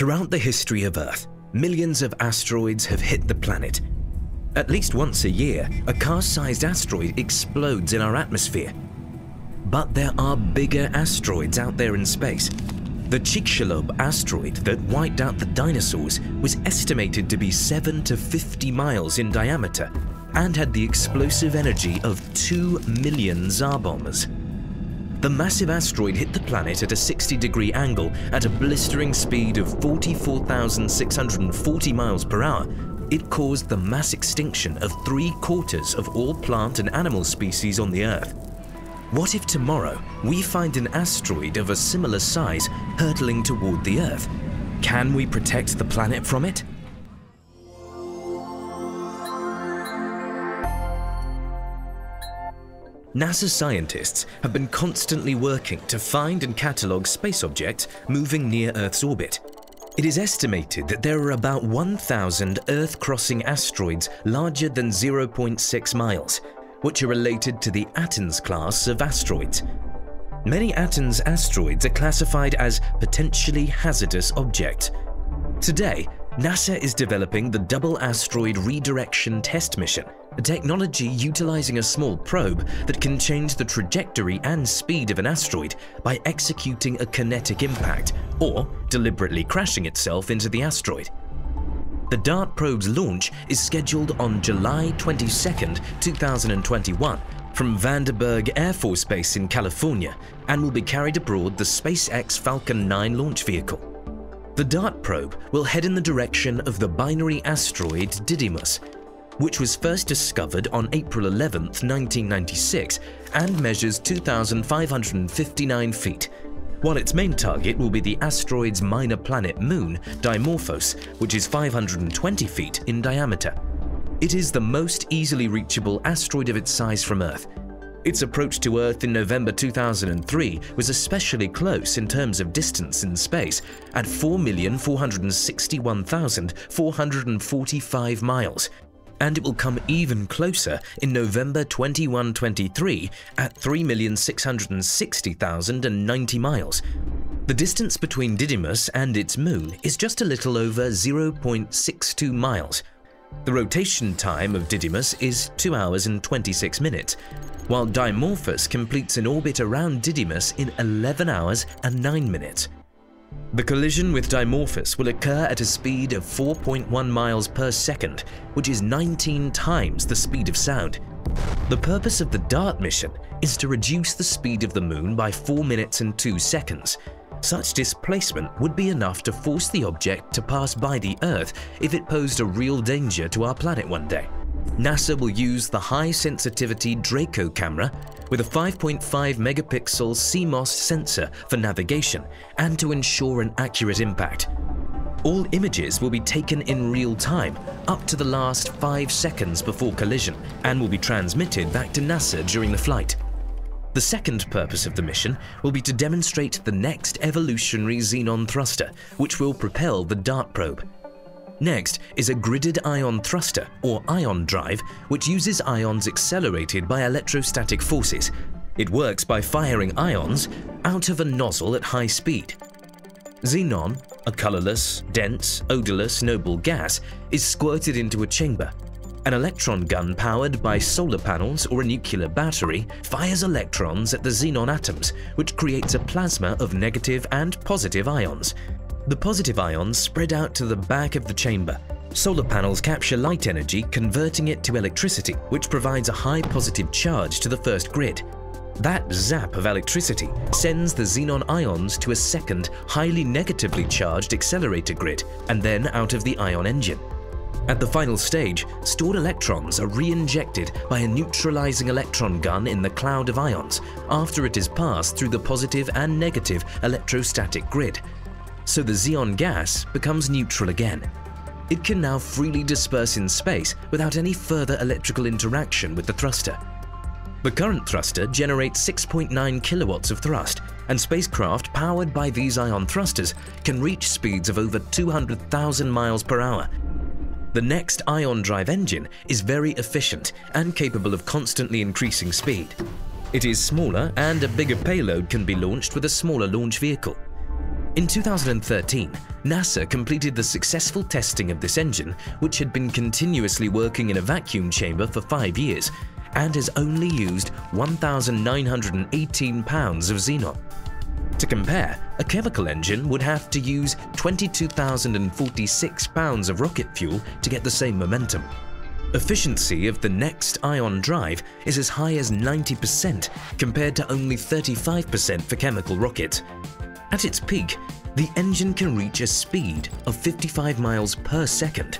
Throughout the history of Earth, millions of asteroids have hit the planet. At least once a year, a car-sized asteroid explodes in our atmosphere. But there are bigger asteroids out there in space. The Chicxulub asteroid that wiped out the dinosaurs was estimated to be 7 to 50 miles in diameter and had the explosive energy of 2 million Tsar bombas. The massive asteroid hit the planet at a 60-degree angle at a blistering speed of 44,640 miles per hour. It caused the mass extinction of 3/4 of all plant and animal species on the Earth. What if tomorrow we find an asteroid of a similar size hurtling toward the Earth? Can we protect the planet from it? NASA scientists have been constantly working to find and catalogue space objects moving near Earth's orbit. It is estimated that there are about 1,000 Earth-crossing asteroids larger than 0.6 miles, which are related to the Atens class of asteroids. Many Atens asteroids are classified as potentially hazardous objects. Today, NASA is developing the Double Asteroid Redirection Test Mission, a technology utilizing a small probe that can change the trajectory and speed of an asteroid by executing a kinetic impact or deliberately crashing itself into the asteroid. The DART probe's launch is scheduled on July 22, 2021 from Vandenberg Air Force Base in California and will be carried aboard the SpaceX Falcon 9 launch vehicle. The DART probe will head in the direction of the binary asteroid Didymos, which was first discovered on April 11, 1996, and measures 2,559 feet, while its main target will be the asteroid's minor planet moon, Dimorphos, which is 520 feet in diameter. It is the most easily reachable asteroid of its size from Earth. Its approach to Earth in November 2003 was especially close in terms of distance in space, at 4,461,445 miles, and it will come even closer in November 2123 at 3,660,090 miles. The distance between Didymos and its moon is just a little over 0.62 miles. The rotation time of Didymos is 2 hours and 26 minutes, while Dimorphos completes an orbit around Didymos in 11 hours and 9 minutes. The collision with Dimorphos will occur at a speed of 4.1 miles per second, which is 19 times the speed of sound. The purpose of the DART mission is to reduce the speed of the moon by 4 minutes and 2 seconds. Such displacement would be enough to force the object to pass by the Earth if it posed a real danger to our planet one day. NASA will use the high-sensitivity Draco camera with a 5.5-megapixel CMOS sensor for navigation and to ensure an accurate impact. All images will be taken in real time up to the last 5 seconds before collision and will be transmitted back to NASA during the flight. The second purpose of the mission will be to demonstrate the next evolutionary xenon thruster, which will propel the DART probe. Next is a gridded ion thruster, or ion drive, which uses ions accelerated by electrostatic forces. It works by firing ions out of a nozzle at high speed. Xenon, a colorless, dense, odorless noble gas, is squirted into a chamber. An electron gun powered by solar panels or a nuclear battery fires electrons at the xenon atoms, which creates a plasma of negative and positive ions. The positive ions spread out to the back of the chamber. Solar panels capture light energy, converting it to electricity, which provides a high positive charge to the first grid. That zap of electricity sends the xenon ions to a second, highly negatively charged accelerator grid, and then out of the ion engine. At the final stage, stored electrons are re-injected by a neutralizing electron gun in the cloud of ions after it is passed through the positive and negative electrostatic grid. So the xenon gas becomes neutral again. It can now freely disperse in space without any further electrical interaction with the thruster. The current thruster generates 6.9 kilowatts of thrust, and spacecraft powered by these ion thrusters can reach speeds of over 200,000 miles per hour. The next ion drive engine is very efficient and capable of constantly increasing speed. It is smaller and a bigger payload can be launched with a smaller launch vehicle. In 2013, NASA completed the successful testing of this engine, which had been continuously working in a vacuum chamber for 5 years, and has only used 1,918 pounds of xenon. To compare, a chemical engine would have to use 22,046 pounds of rocket fuel to get the same momentum. Efficiency of the next ion drive is as high as 90% compared to only 35% for chemical rockets. At its peak, the engine can reach a speed of 55 miles per second.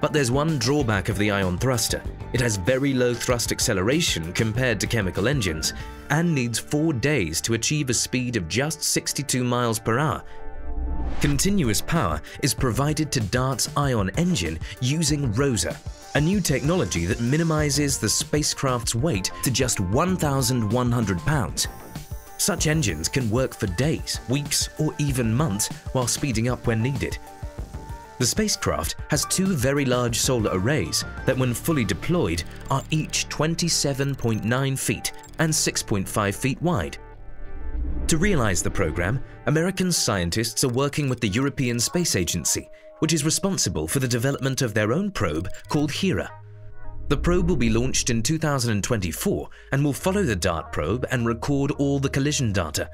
But there's one drawback of the ion thruster. It has very low thrust acceleration compared to chemical engines, and needs 4 days to achieve a speed of just 62 miles per hour. Continuous power is provided to DART's ion engine using ROSA, a new technology that minimizes the spacecraft's weight to just 1,100 pounds. Such engines can work for days, weeks, or even months while speeding up when needed. The spacecraft has 2 very large solar arrays that, when fully deployed, are each 27.9 feet and 6.5 feet wide. To realize the program, American scientists are working with the European Space Agency, which is responsible for the development of their own probe called HERA. The probe will be launched in 2024 and will follow the DART probe and record all the collision data.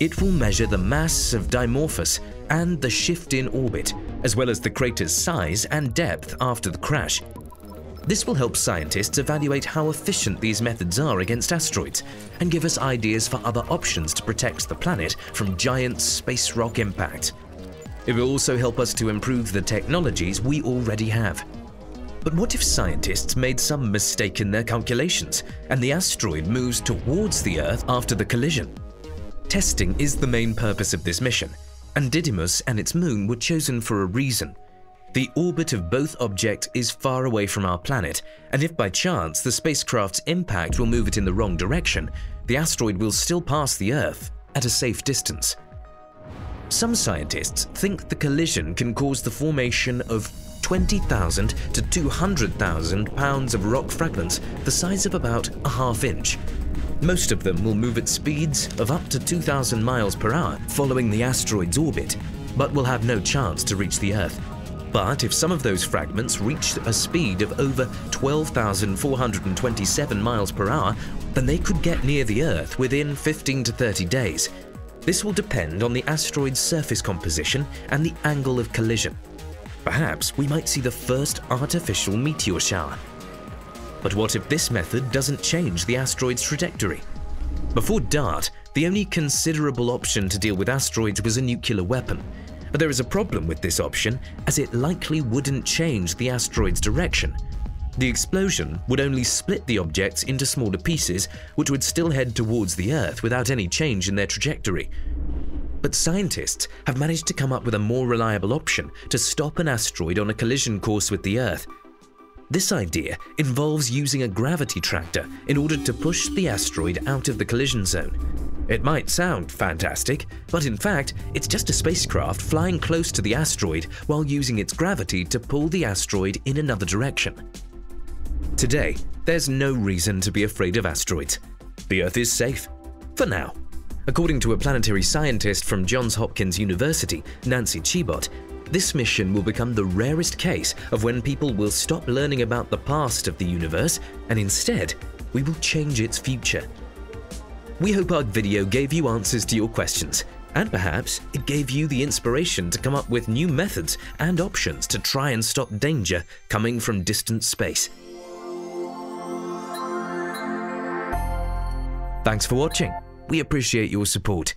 It will measure the mass of Dimorphos and the shift in orbit, as well as the crater's size and depth after the crash. This will help scientists evaluate how efficient these methods are against asteroids and give us ideas for other options to protect the planet from giant space rock impact. It will also help us to improve the technologies we already have. But what if scientists made some mistake in their calculations and the asteroid moves towards the Earth after the collision? Testing is the main purpose of this mission, and Didymos and its moon were chosen for a reason. The orbit of both objects is far away from our planet, and if by chance the spacecraft's impact will move it in the wrong direction, the asteroid will still pass the Earth at a safe distance. Some scientists think the collision can cause the formation of 20,000 to 200,000 pounds of rock fragments the size of about a ½ inch. Most of them will move at speeds of up to 2,000 miles per hour following the asteroid's orbit, but will have no chance to reach the Earth. But if some of those fragments reach a speed of over 12,427 miles per hour, then they could get near the Earth within 15 to 30 days. This will depend on the asteroid's surface composition and the angle of collision. Perhaps we might see the first artificial meteor shower. But what if this method doesn't change the asteroid's trajectory? Before DART, the only considerable option to deal with asteroids was a nuclear weapon. But there is a problem with this option, as it likely wouldn't change the asteroid's direction. The explosion would only split the objects into smaller pieces, which would still head towards the Earth without any change in their trajectory. But scientists have managed to come up with a more reliable option to stop an asteroid on a collision course with the Earth. This idea involves using a gravity tractor in order to push the asteroid out of the collision zone. It might sound fantastic, but in fact, it's just a spacecraft flying close to the asteroid while using its gravity to pull the asteroid in another direction. Today, there's no reason to be afraid of asteroids. The Earth is safe, for now. According to a planetary scientist from Johns Hopkins University, Nancy Chabot, this mission will become the rarest case of when people will stop learning about the past of the universe, and instead, we will change its future. We hope our video gave you answers to your questions, and perhaps it gave you the inspiration to come up with new methods and options to try and stop danger coming from distant space. Thanks for watching. We appreciate your support.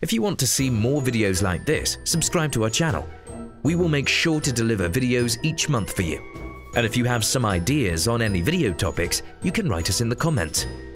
If you want to see more videos like this, subscribe to our channel. We will make sure to deliver videos each month for you. And if you have some ideas on any video topics, you can write us in the comments.